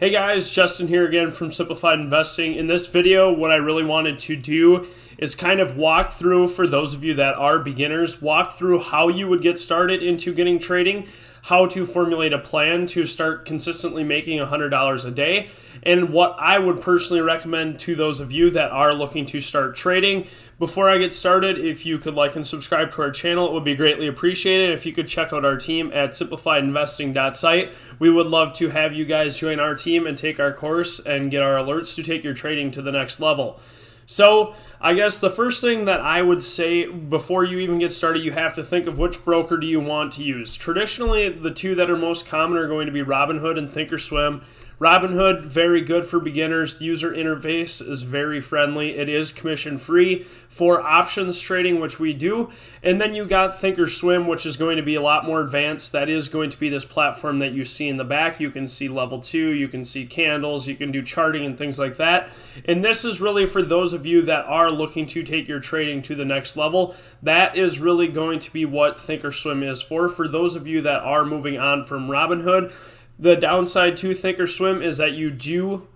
Hey guys, Justin here again from Simplified Investing. In this video, what I really wanted to do is kind of walk through, for those of you that are beginners, walk through how you would get started into getting trading, how to formulate a plan to start consistently making $100 a day, and what I would personally recommend to those of you that are looking to start trading. Before I get started, if you could like and subscribe to our channel, it would be greatly appreciated. If you could check out our team at simplifiedinvesting.site, we would love to have you guys join our team and take our course and get our alerts to take your trading to the next level. So I guess the first thing that I would say before you even get started, you have to think of which broker do you want to use. Traditionally, the two that are most common are going to be Robinhood and Thinkorswim. Robinhood, very good for beginners. The user interface is very friendly. It is commission-free for options trading, which we do. And then you got Thinkorswim, which is going to be a lot more advanced. That is going to be this platform that you see in the back. You can see level 2, you can see candles, you can do charting and things like that. And this is really for those of you that are looking to take your trading to the next level. That is really going to be what Thinkorswim is for. For those of you that are moving on from Robinhood, the downside to Thinkorswim is that you do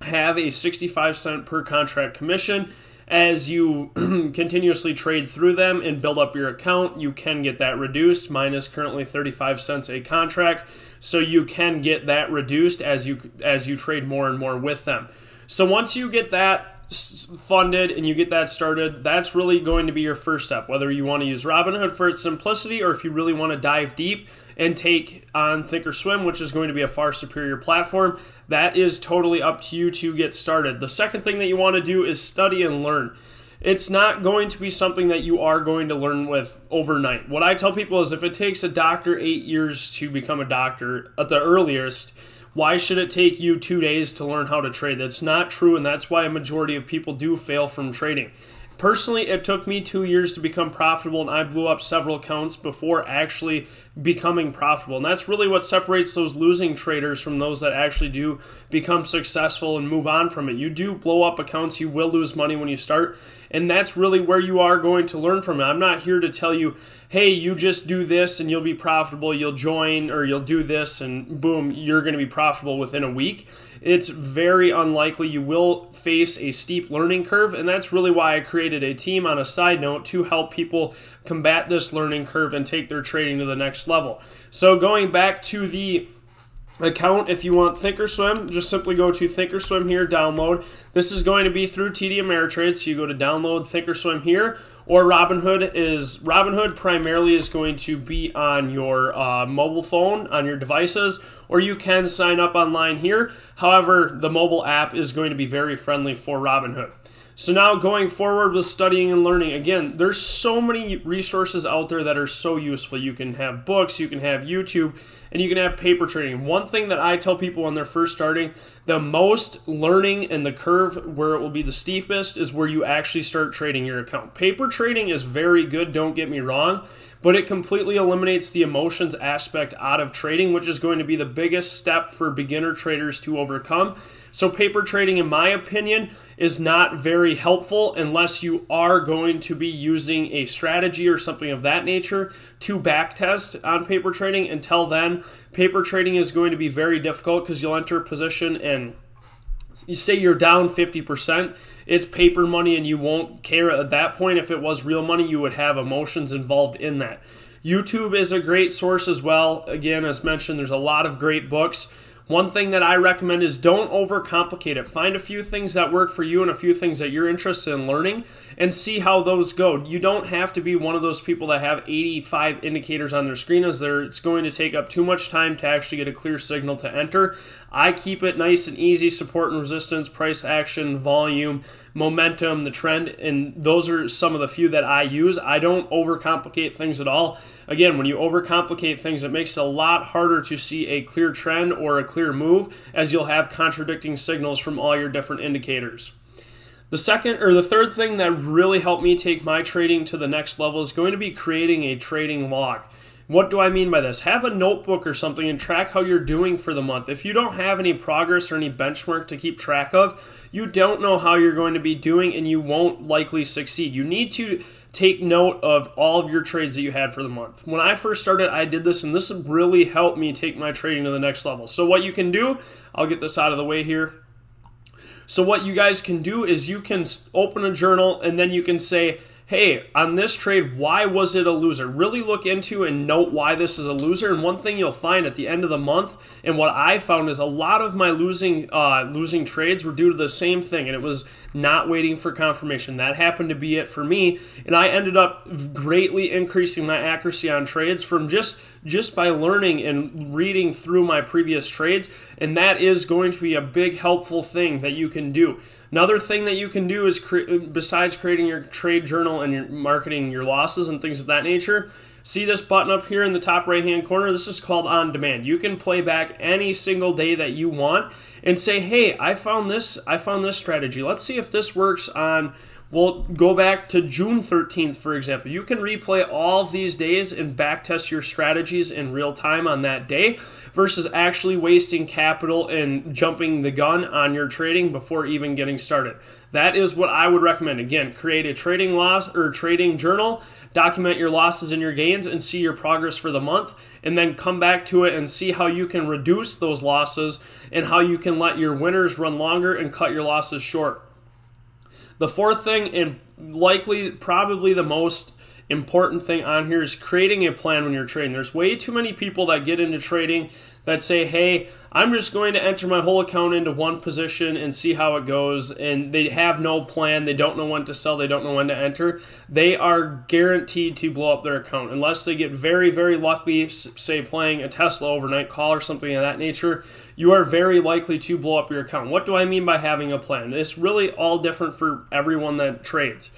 have a 65-cent per contract commission. As you continuously trade through them and build up your account, you can get that reduced. Mine is currently 35 cents a contract, so you can get that reduced as you trade more and more with them. So once you get that funded and you get that started, that's really going to be your first step, whether you want to use Robinhood for its simplicity or if you really want to dive deep and take on Thinkorswim, which is going to be a far superior platform. That is totally up to you to get started. The second thing that you want to do is study and learn. It's not going to be something that you are going to learn with overnight. What I tell people is if it takes a doctor 8 years to become a doctor at the earliest, why should it take you 2 days to learn how to trade? That's not true, and that's why a majority of people do fail from trading. Personally, it took me 2 years to become profitable, and I blew up several accounts before actually becoming profitable. And that's really what separates those losing traders from those that actually do become successful and move on from it. You do blow up accounts, you will lose money when you start, and that's really where you are going to learn from it. I'm not here to tell you, hey, you just do this and you'll be profitable, you'll join, or you'll do this and boom, you're going to be profitable within a week. It's very unlikely. You will face a steep learning curve, and that's really why I created a team, on a side note, to help people combat this learning curve and take their trading to the next level. So going back to the account, if you want Thinkorswim, just simply go to Thinkorswim here, download. This is going to be through TD Ameritrade, so you go to download Thinkorswim here, or Robinhood is, Robinhood primarily is going to be on your mobile phone, on your devices, or you can sign up online here. However, the mobile app is going to be very friendly for Robinhood. So now going forward with studying and learning, again, there's so many resources out there that are so useful. You can have books, you can have YouTube, and you can have paper trading. One thing that I tell people when they're first starting, the most learning and the curve where it will be the steepest is where you actually start trading your account. Paper trading is very good, don't get me wrong, but it completely eliminates the emotions aspect out of trading, which is going to be the biggest step for beginner traders to overcome. So paper trading, in my opinion, is not very helpful unless you are going to be using a strategy or something of that nature to backtest on paper trading. Until then, paper trading is going to be very difficult because you'll enter a position and you say you're down 50%, it's paper money and you won't care at that point. If it was real money, you would have emotions involved in that. YouTube is a great source as well. Again, as mentioned, there's a lot of great books. One thing that I recommend is don't overcomplicate it. Find a few things that work for you and a few things that you're interested in learning and see how those go. You don't have to be one of those people that have 85 indicators on their screen, as it's going to take up too much time to actually get a clear signal to enter. I keep it nice and easy: support and resistance, price action, volume, momentum, the trend, and those are some of the few that I use. I don't overcomplicate things at all. Again, when you overcomplicate things, it makes it a lot harder to see a clear trend or a clear move, as you'll have contradicting signals from all your different indicators. The third thing that really helped me take my trading to the next level is going to be creating a trading log. What do I mean by this? Have a notebook or something and track how you're doing for the month. If you don't have any progress or any benchmark to keep track of, you don't know how you're going to be doing and you won't likely succeed. You need to take note of all of your trades that you had for the month. When I first started, I did this, and this really helped me take my trading to the next level. So what you can do, I'll get this out of the way here. So what you guys can do is you can open a journal and then you can say, hey, on this trade, why was it a loser? Really look into and note why this is a loser. And one thing you'll find at the end of the month, and what I found is a lot of my losing trades were due to the same thing, and it was not waiting for confirmation. That happened to be it for me, and I ended up greatly increasing my accuracy on trades from just by learning and reading through my previous trades, and that is going to be a big helpful thing that you can do. Another thing that you can do is, besides creating your trade journal and your marketing your losses and things of that nature, see this button up here in the top right-hand corner? This is called On Demand. You can play back any single day that you want and say, hey, I found this strategy. Let's see if this works on... We'll go back to June 13th, for example. You can replay all of these days and backtest your strategies in real time on that day versus actually wasting capital and jumping the gun on your trading before even getting started. That is what I would recommend. Again, create a trading journal, document your losses and your gains, and see your progress for the month, and then come back to it and see how you can reduce those losses and how you can let your winners run longer and cut your losses short. The fourth thing, and likely probably the most important thing on here, is creating a plan when you're trading. There's way too many people that get into trading that say, hey, I'm just going to enter my whole account into one position and see how it goes, and they have no plan. They don't know when to sell. They don't know when to enter. They are guaranteed to blow up their account unless they get very, very lucky, say playing a Tesla overnight call or something of that nature. You are very likely to blow up your account. What do I mean by having a plan? It's really all different for everyone that trades.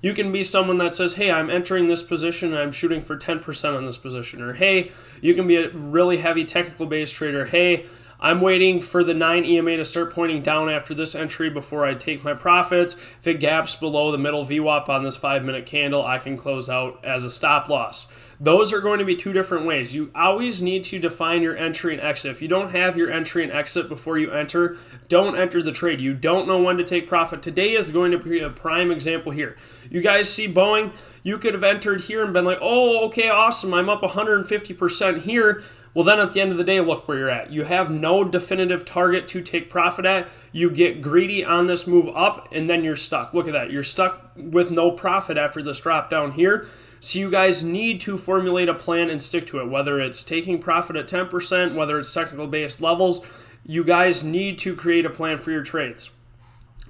You can be someone that says, hey, I'm entering this position and I'm shooting for 10% on this position. Or, hey, you can be a really heavy technical-based trader. Hey, I'm waiting for the 9 EMA to start pointing down after this entry before I take my profits. If it gaps below the middle VWAP on this 5-minute candle, I can close out as a stop loss. Those are going to be two different ways. You always need to define your entry and exit. If you don't have your entry and exit before you enter, don't enter the trade. You don't know when to take profit. Today is going to be a prime example here. You guys see Boeing? You could have entered here and been like, oh, okay, awesome, I'm up 150% here. Well, then at the end of the day, look where you're at. You have no definitive target to take profit at. You get greedy on this move up, and then you're stuck. Look at that. You're stuck with no profit after this drop down here. So you guys need to formulate a plan and stick to it, whether it's taking profit at 10%, whether it's technical-based levels. You guys need to create a plan for your trades.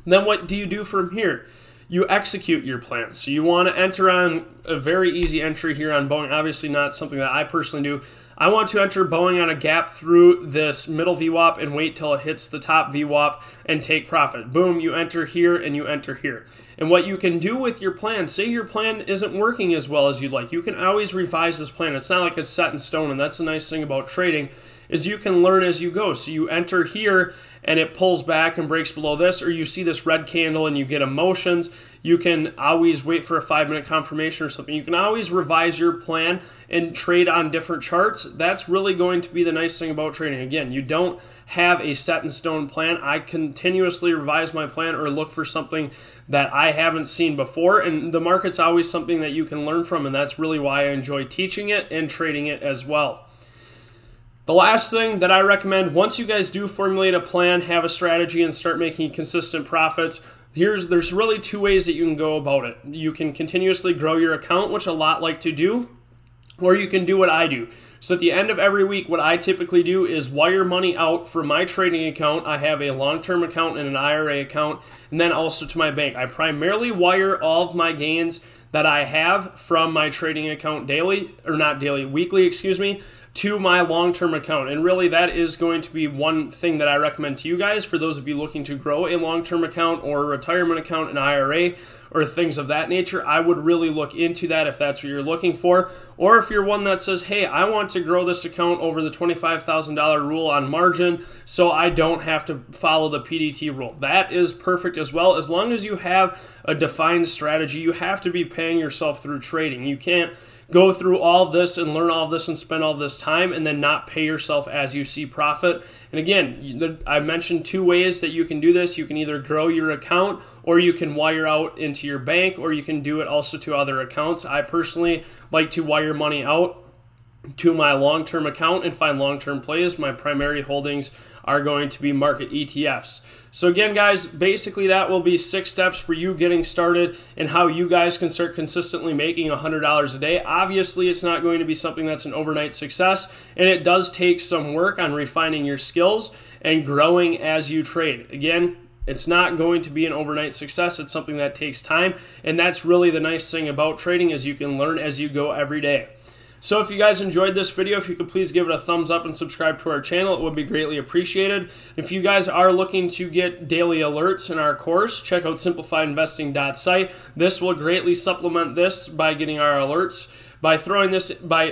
And then what do you do from here? You execute your plan. So you want to enter on a very easy entry here on Boeing, obviously not something that I personally do. I want to enter Boeing on a gap through this middle VWAP and wait till it hits the top VWAP and take profit. Boom, you enter here and you enter here. And what you can do with your plan, say your plan isn't working as well as you'd like, you can always revise this plan. It's not like it's set in stone, and that's the nice thing about trading is you can learn as you go. So you enter here and it pulls back and breaks below this, or you see this red candle and you get emotions. You can always wait for a 5-minute confirmation or something. You can always revise your plan and trade on different charts. That's really going to be the nice thing about trading. Again, you don't have a set in stone plan. I continuously revise my plan or look for something that I haven't seen before, and the market's always something that you can learn from, and that's really why I enjoy teaching it and trading it as well. The last thing that I recommend, once you guys do formulate a plan, have a strategy, and start making consistent profits, there's really two ways that you can go about it. You can continuously grow your account, which a lot like to do, or you can do what I do. So at the end of every week, what I typically do is wire money out from my trading account. I have a long-term account and an IRA account, and then also to my bank. I primarily wire all of my gains that I have from my trading account weekly, excuse me, to my long-term account. And really that is going to be one thing that I recommend to you guys for those of you looking to grow a long-term account or a retirement account, an IRA, or things of that nature, I would really look into that if that's what you're looking for. Or if you're one that says, hey, I want to grow this account over the $25,000 rule on margin so I don't have to follow the PDT rule. That is perfect as well. As long as you have a defined strategy, you have to be paying yourself through trading. You can't go through all this and learn all this and spend all this time and then not pay yourself as you see profit. And again, I mentioned two ways that you can do this. You can either grow your account, or you can wire out into your bank, or you can do it also to other accounts. I personally like to wire money out to my long-term account and find long-term plays. My primary holdings are going to be market ETFs. So again, guys, basically that will be 6 steps for you getting started and how you guys can start consistently making $100 a day. Obviously, it's not going to be something that's an overnight success, and it does take some work on refining your skills and growing as you trade. Again, it's not going to be an overnight success. It's something that takes time, and that's really the nice thing about trading is you can learn as you go every day. So if you guys enjoyed this video, if you could please give it a thumbs up and subscribe to our channel, it would be greatly appreciated. If you guys are looking to get daily alerts in our course, check out simplifiedinvesting.site. This will greatly supplement this by getting our alerts. By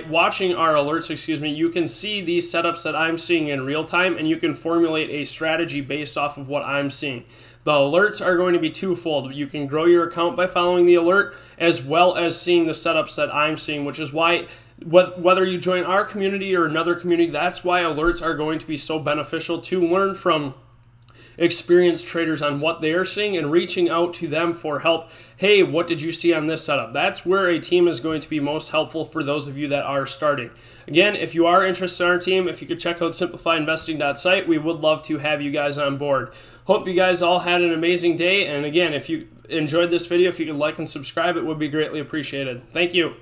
watching our alerts, you can see these setups that I'm seeing in real time, and you can formulate a strategy based off of what I'm seeing. The alerts are going to be twofold. You can grow your account by following the alert, as well as seeing the setups that I'm seeing, which is why whether you join our community or another community, that's why alerts are going to be so beneficial to learn from experienced traders on what they are seeing and reaching out to them for help. Hey, what did you see on this setup? That's where a team is going to be most helpful for those of you that are starting. Again, if you are interested in our team, if you could check out simplifiedinvesting.site, we would love to have you guys on board. Hope you guys all had an amazing day. And again, if you enjoyed this video, if you could like and subscribe, it would be greatly appreciated. Thank you.